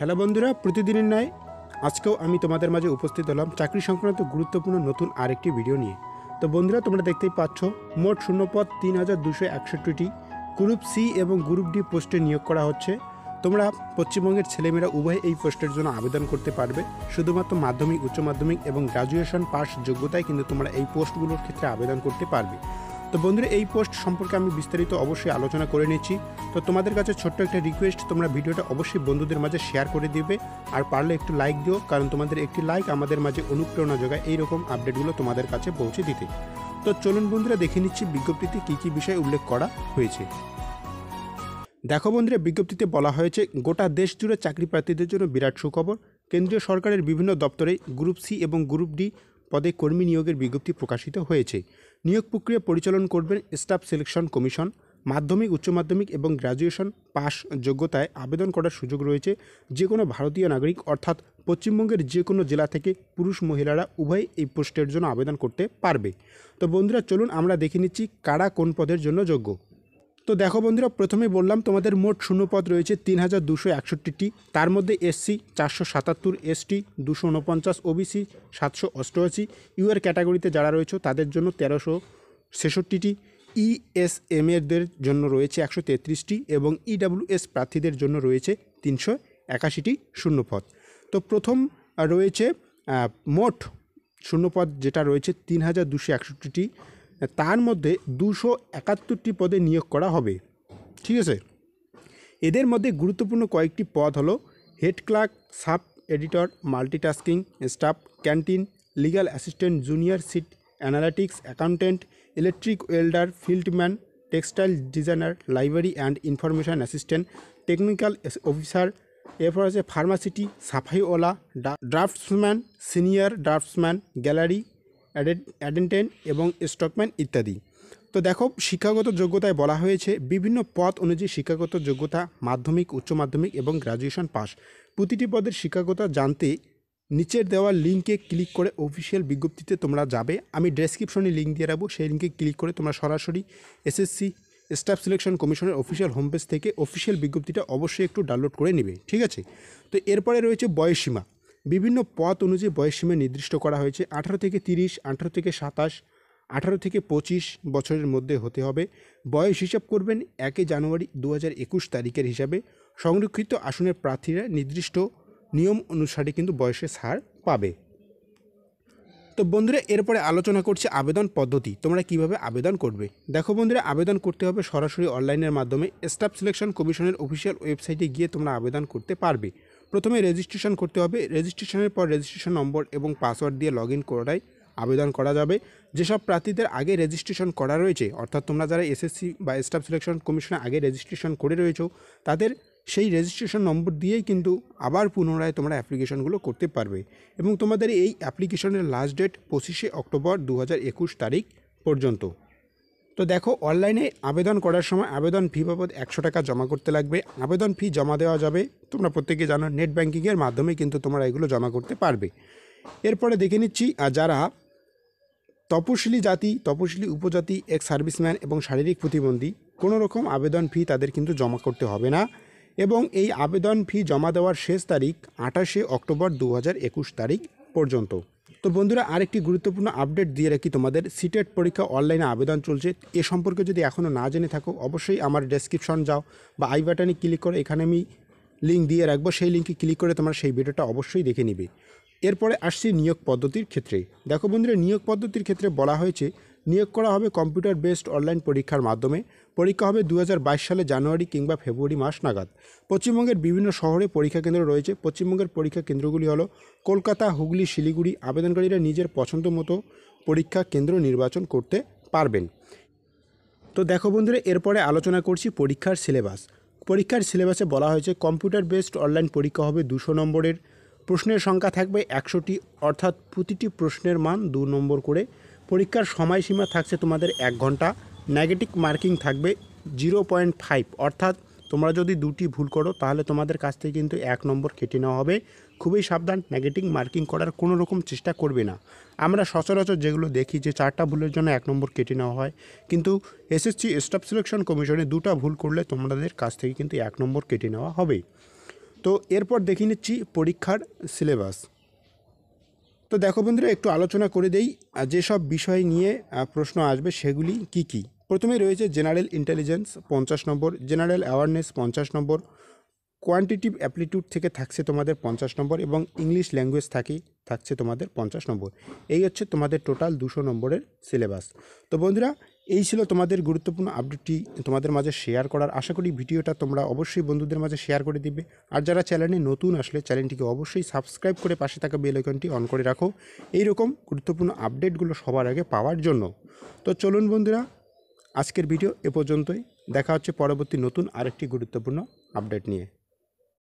Hello बंधुरा प्रतिदिन न्याय आज के तुम्हारे माझे उपस्थित हलाम चाकरी संक्रांत गुरुत्वपूर्ण नतून आरेकटी भिडियो निये। तो बंधुरा तुम्हारा देखते ही पाच्छो मोट शून्यपद 3261टी ग्रुप सी एवं ग्रुप डी पोस्टे नियोग करा होच्छे। तुम्हारा पश्चिमबंगेर छेलेमेरा उभय एई पोस्टेर जोन्नो आवेदन करते पारबे। शुधुमात्र माध्यमिक उच्च माध्यमिक एवं ग्राजुएशन पास योग्यताय किन्तु तुम्हारा एई पोस्टगुलोर क्षेत्रे आवेदन करते पारबे। तो बंधुरा एई पोस्ट सम्पर्के आमी विस्तारित अवश्य आलोचना करे नेछि। तो तुम्हारे काछे छोट्ट एक रिक्वेस्ट तुम्हारा भिडियो अवश्य बंधुदेर माझे शेयर करे दिबे और पारले एक लाइक दिओ, कारण तुम्हारे एक लाइक आमादेर माझे अनुप्रेरणा जोगाय एई रकम आपडेटगुलो तुम्हारे काछे पौंछे दिते। तो चलुन बंधुरा देखे निच्छि विज्ञप्तिते की कि विषय उल्लेख करा हयेछे। देखो बंधुरा विज्ञप्तिते बला हयेछे गोटा देश जुड़े चाकरी प्रार्थीदेर जोन्नो बिराट सुखबर, केंद्रीय सरकारेर विभिन्न दप्तरे ग्रुप सी और ग्रुप डी पदे कर्मी नियोगेर विज्ञप्ति प्रकाशित हयेछे। नियोग प्रक्रिया परिचालन करबेन स्टाफ सिलेक्शन कमिशन। माध्यमिक उच्च माध्यमिक और ग्राजुएशन पास योग्यताय आवेदन करार सुयोग रयेछे जेकोनो भारतीय नागरिक अर्थात पश्चिमबंगेर जेकोनो जिला थेके पुरुष महिलारा उभय एई पोस्टेर जोन्नो आवेदन करते पारबे। तो बंधुरा चलुन आमरा देखे निच्छि कारा कोन पदेर जोन्नो योग्य। तो देखो बंधुरा प्रथमेई बोल्लाम तुम्हादेर मोट शून्य पद रयेछे 3261टी, तार मध्ये एससी 477, एसटी 249, ओबीसी 788, यूआर कैटागरिते जारा रयेछो तादेर जोन्नो 1366टी, ईएसएमएरदेर जोन्नो रयेछे 133टी एवं ईडब्ल्यूएस प्रार्थीदेर जोन्नो रयेछे 381टी शून्य पद। तो प्रथम रयेछे मोट शून्य पद जेटा रयेछे 3261टी, तार मध्य 271टी पदे नियोग करा होबे। ठीक है, एर मध्य गुरुत्वपूर्ण कयेकटी पद हलो head clerk, sub editor, multitasking staff, canteen, legal assistant, junior seat analytics, accountant, electric welder, fieldman, textile designer, library and information assistant, technical officer, एरपर आछे फार्मासिटी, साफाईवाला, ड्राफ्टसमैन, सिनियर ड्राफ्टसमैन, गैलरी एडेंटेंट एवं स्टकमैन इत्यादि। तो देखो शिक्षागत योग्यताय बला हयेछे विभिन्न पद अनुयायी शिक्षागत योग्यता माध्यमिक उच्च माध्यमिक और ग्राजुएशन पास। प्रतिटी पदेर शिक्षागत जानते नीचेर देवा लिंके क्लिक करे अफिसियल विज्ञप्तिते तोमरा जाबे। आमी डेस्क्रिप्शने लिंक दिए राखबो, सेई लिंके क्लिक करे तोमरा सरासरि SSC staff selection commissioner official home page थेके अफिसियल विज्ञप्तिटा अवश्य एकटु डाउनलोड करे नेबे। ठीक आछे। तो एरपरे रयेछे बयस सीमा। विभिन्न पद अनुयायी बयस सीमा निर्दिष्ट करा हयेछे 18 থেকে 30, 18 থেকে 27, 18 থেকে 25 বছরের মধ্যে হতে হবে। বয়স হিসাব করবেন 1 জানুয়ারি 2021 তারিখের হিসাবে। সংরক্ষিত আসনের প্রার্থীরা নির্দিষ্ট নিয়ম অনুসারে কিন্তু বয়সে ছাড় পাবে। তো বন্ধুরা এরপরে আলোচনা করছি আবেদন পদ্ধতি, তোমরা কিভাবে আবেদন করবে। দেখো বন্ধুরা আবেদন করতে হবে সরাসরি অনলাইনের মাধ্যমে। স্টাফ সিলেকশন কমিশনের অফিসিয়াল ওয়েবসাইটে গিয়ে তোমরা আবেদন করতে পারবে। প্রথমে রেজিস্ট্রেশন করতে হবে। রেজিস্ট্রেশনের পর রেজিস্ট্রেশন নম্বর এবং পাসওয়ার্ড দিয়ে লগইন করায় আবেদন করা যাবে। যেসব প্রার্থীদের আগে রেজিস্ট্রেশন করা রয়েছে, অর্থাৎ তোমরা যারা এসএসসি বা স্টাফ সিলেকশন কমিশনে আগে রেজিস্ট্রেশন করে রয়েছো, তাদের সেই রেজিস্ট্রেশন নম্বর দিয়েই কিন্তু আবার পুনরায় তোমরা অ্যাপ্লিকেশনগুলো করতে পারবে। এবং তোমাদের এই অ্যাপ্লিকেশনের লাস্ট ডেট 25শে অক্টোবর 2021 তারিখ পর্যন্ত। তো দেখো অনলাইনে আবেদন করার সময় আবেদন ফি বাবদ 100 টাকা জমা করতে লাগবে। আবেদন ফি জমা দেওয়া যাবে, তোমরা প্রত্যেকে জানো নেট ব্যাঙ্কিংয়ের মাধ্যমে কিন্তু তোমরা এগুলো জমা করতে পারবে। এরপরে দেখে নিচ্ছি যারা তপশিলি জাতি, তপশিলি উপজাতি, এক সার্ভিসম্যান এবং শারীরিক প্রতিবন্ধী কোনো রকম আবেদন ফি তাদের কিন্তু জমা করতে হবে না। এবং এই আবেদন ফি জমা দেওয়ার শেষ তারিখ 28শে অক্টোবর 2021 তারিখ পর্যন্ত। তো বন্ধুরা আরেকটি গুরুত্বপূর্ণ আপডেট দিয়ে রাখি তোমাদের, সিটেট পরীক্ষা অনলাইনে আবেদন চলছে। এ সম্পর্কে যদি এখনও না জেনে থাকো অবশ্যই আমার ডেসক্রিপশন যাও বা আই বাটনে ক্লিক করে এখানে আমি লিঙ্ক দিয়ে রাখবো, সেই লিঙ্কে ক্লিক করে তোমরা সেই ভিডিওটা অবশ্যই দেখে নিবে। এরপরে আসছি নিয়োগ পদ্ধতির ক্ষেত্রে। দেখো বন্ধুরা নিয়োগ পদ্ধতির ক্ষেত্রে বলা হয়েছে নিয়োগ করা হবে কম্পিউটার বেসড অনলাইন পরীক্ষার মাধ্যমে। পরীক্ষা হবে 2022 সালে জানুয়ারি কিংবা ফেব্রুয়ারি মাস নাগাদ। পশ্চিমবঙ্গের বিভিন্ন শহরে পরীক্ষা কেন্দ্র রয়েছে। পশ্চিমবঙ্গের পরীক্ষা কেন্দ্রগুলি হলো কলকাতা, হুগলি, শিলিগুড়ি। আবেদনকারীরা নিজের পছন্দ মতো পরীক্ষা কেন্দ্র নির্বাচন করতে পারবেন। তো দেখো বন্ধুরা এরপরে আলোচনা করছি পরীক্ষার সিলেবাস। পরীক্ষার সিলেবাসে বলা হয়েছে কম্পিউটার বেসড অনলাইন পরীক্ষা হবে 200 নম্বরের। প্রশ্নের সংখ্যা থাকবে 100টি, অর্থাৎ প্রতিটি প্রশ্নের মান 2 নম্বর করে। পরীক্ষার সময়সীমা থাকছে তোমাদের 1 ঘন্টা। নেগেটিভ মার্কিং থাকবে 0.5, অর্থাৎ তোমরা যদি 2টি ভুল করো তাহলে তোমাদের কাছ থেকে কিন্তু 1 নম্বর কেটে নেওয়া হবে। খুবই সাবধান, নেগেটিভ মার্কিং করার কোনো রকম চেষ্টা করবে না। আমরা সচরাচর যেগুলো দেখি যে 4টা ভুলের জন্য 1 নম্বর কেটে নেওয়া হয়, কিন্তু এসএসসি স্টাফ সিলেকশন কমিশনে 2টা ভুল করলে তোমাদের কাছ থেকে কিন্তু 1 নম্বর কেটে নেওয়া হবে। তো এরপর দেখে নিচ্ছি পরীক্ষার সিলেবাস। তো দেখো বন্ধুরা, একটু আলোচনা করে দেই যেসব বিষয় নিয়ে প্রশ্ন আসবে সেগুলি কি কি। প্রথমে রয়েছে জেনারেল ইন্টেলিজেন্স 50 নম্বর, জেনারেল অ্যাওয়ারনেস 50 নম্বর, কোয়ান্টিটিভ অ্যাপ্টিটিউড থেকে থাকছে তোমাদের 50 নম্বর এবং ইংলিশ ল্যাঙ্গুয়েজ থাকছে তোমাদের 50 নম্বর। এই হচ্ছে তোমাদের টোটাল 200 নম্বরের সিলেবাস। তো বন্ধুরা, এই ছিল তোমাদের গুরুত্বপূর্ণ আপডেটটি তোমাদের মাঝে শেয়ার করার। আশা করি ভিডিওটা তোমরা অবশ্যই বন্ধুদের মাঝে শেয়ার করে দিবে। আর যারা চ্যানেলে নতুন আসলে চ্যানেলটিকে অবশ্যই সাবস্ক্রাইব করে পাশে থাকা বেল আইকনটি অন করে রাখো এইরকম গুরুত্বপূর্ণ আপডেটগুলো সবার আগে পাওয়ার জন্য। তো চলুন বন্ধুরা, আজকের ভিডিও এ পর্যন্তই। দেখা হচ্ছে পরবর্তী নতুন আরেকটি গুরুত্বপূর্ণ আপডেট নিয়ে।